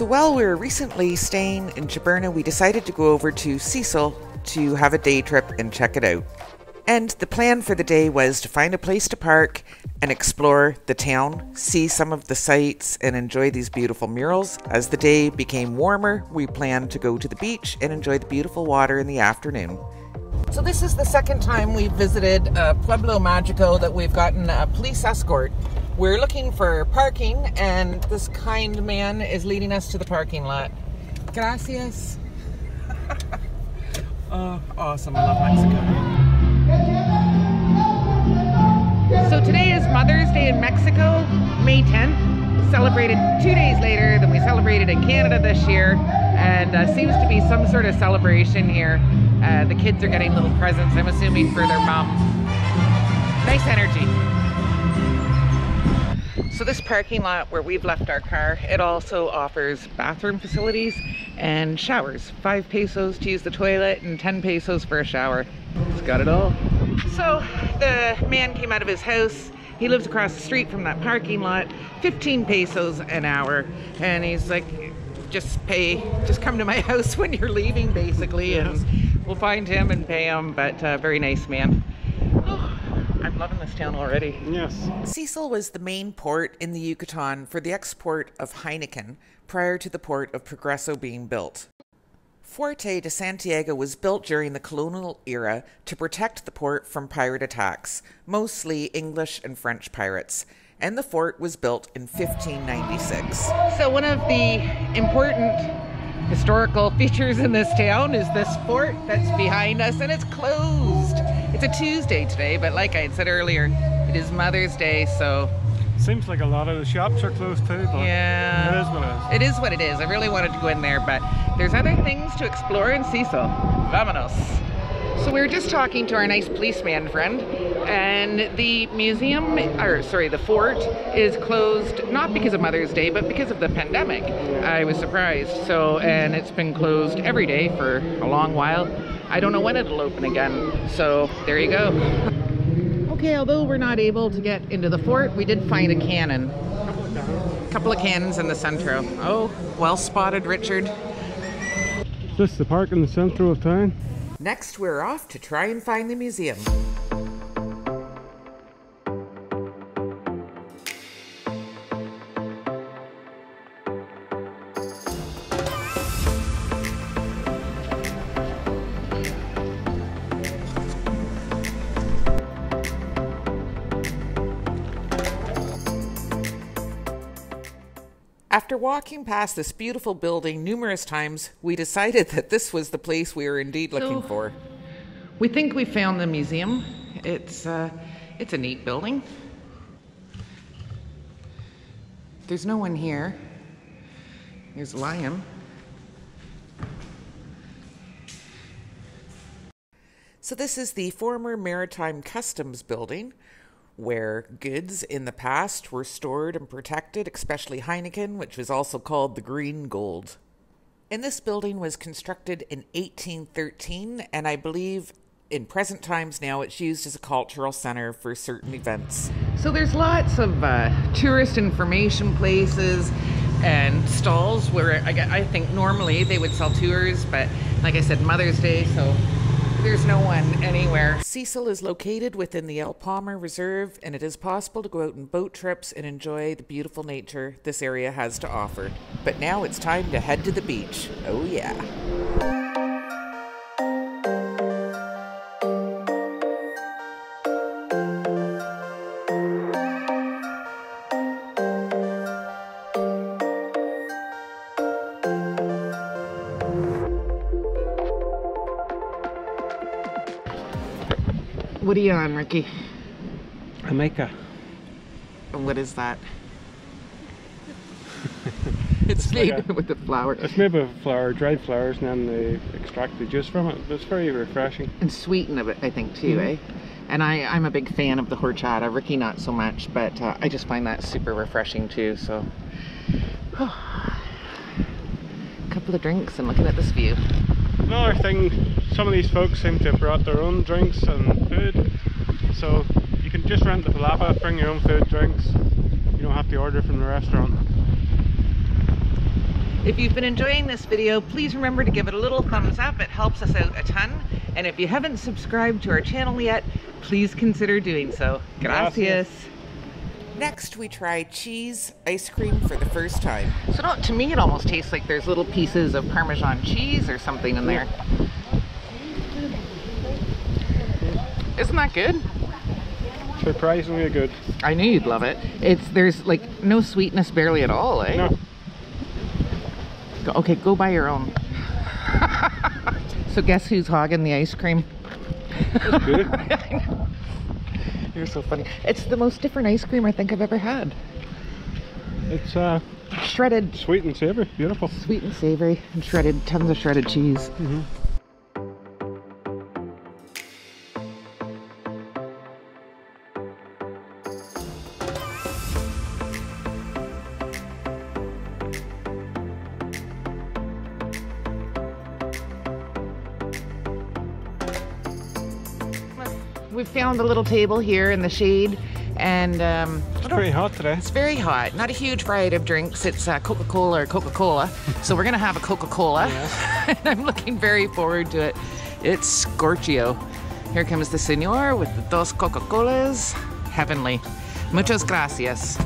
So while we were recently staying in Taberna, we decided to go over to Sisal to have a day trip and check it out. And the plan for the day was to find a place to park and explore the town, see some of the sights and enjoy these beautiful murals. As the day became warmer, we planned to go to the beach and enjoy the beautiful water in the afternoon. So this is the second time we've visited Pueblo Mágico that we've gotten a police escort. We're looking for parking and this kind man is leading us to the parking lot. Gracias. Oh, awesome, I love Mexico. So today is Mother's Day in Mexico, May 10th. Celebrated 2 days later than we celebrated in Canada this year, and seems to be some sort of celebration here. The kids are getting little presents, I'm assuming, for their mom. Nice energy. So this parking lot where we've left our car, it also offers bathroom facilities and showers. 5 pesos to use the toilet and 10 pesos for a shower. It's got it all. So the man came out of his house. He lives across the street from that parking lot. 15 pesos an hour, and he's like, just pay, just come to my house when you're leaving, basically, and we'll find him and pay him. But very nice man. I'm loving this town already. Yes. Sisal was the main port in the Yucatan for the export of Heineken prior to the port of Progreso being built. Fuerte de Santiago was built during the colonial era to protect the port from pirate attacks, mostly English and French pirates, and the fort was built in 1596. So one of the important historical features in this town is this fort that's behind us, and it's closed. It's a Tuesday today, but like I had said earlier, it is Mother's Day, so... Seems like a lot of the shops are closed too, but yeah, it is what it is. It is what it is. I really wanted to go in there, but there's other things to explore in Sisal. Vámonos. So we were just talking to our nice policeman friend, and the museum, or sorry, the fort is closed, not because of Mother's Day, but because of the pandemic. I was surprised. So, and it's been closed every day for a long while. I don't know when it'll open again. So there you go. Okay, although we're not able to get into the fort, we did find a cannon. A couple of cannons in the centro. Oh, well spotted, Richard. Is this the park in the centro of town? Next, we're off to try and find the museum. After walking past this beautiful building numerous times, we decided that this was the place we were indeed looking for. We think we found the museum. It's a neat building. There's no one here. There's a lion. So this is the former Maritime Customs building, where goods in the past were stored and protected, especially Heineken, which was also called the green gold. And this building was constructed in 1813, and I believe in present times now it's used as a cultural center for certain events. So there's lots of tourist information places and stalls where I think normally they would sell tours, but like I said, Mother's Day, so there's no one anywhere. Sisal is located within the El Palmer Reserve, and it is possible to go out on boat trips and enjoy the beautiful nature this area has to offer. But now it's time to head to the beach. Oh yeah. What are you on, Ricky? Jamaica. And what is that? It's made like with the flour. It's made with flour, dried flowers, and then they extract the juice from it. It's very refreshing. And sweeten a bit, I think, too, eh? And I'm a big fan of the horchata. Ricky, not so much, but I just find that super refreshing, too, so. A couple of drinks and looking at this view. Another thing, some of these folks seem to have brought their own drinks and food, so you can just rent the palapa, bring your own food, drinks, you don't have to order from the restaurant. If you've been enjoying this video, please remember to give it a little thumbs up. It helps us out a ton. And if you haven't subscribed to our channel yet, please consider doing so. Gracias. Next, we tried cheese ice cream for the first time. So to me, it almost tastes like there's little pieces of Parmesan cheese or something in there. Isn't that good? Surprisingly good. I knew you'd love it. There's like no sweetness barely at all, eh? No. Okay, go buy your own. So guess who's hogging the ice cream? That's good. You're so funny. It's the most different ice cream I think I've ever had. It's shredded. Sweet and savory, beautiful. Sweet and savory and shredded, tons of shredded cheese. Mm-hmm. We found a little table here in the shade, and it's pretty hot today. It's very hot. Not a huge variety of drinks. It's Coca-Cola or Coca-Cola. So we're gonna have a Coca-Cola. Yes. And I'm looking very forward to it. It's Scorchio. Here comes the senor with the dos Coca-Colas. Heavenly. Muchas gracias.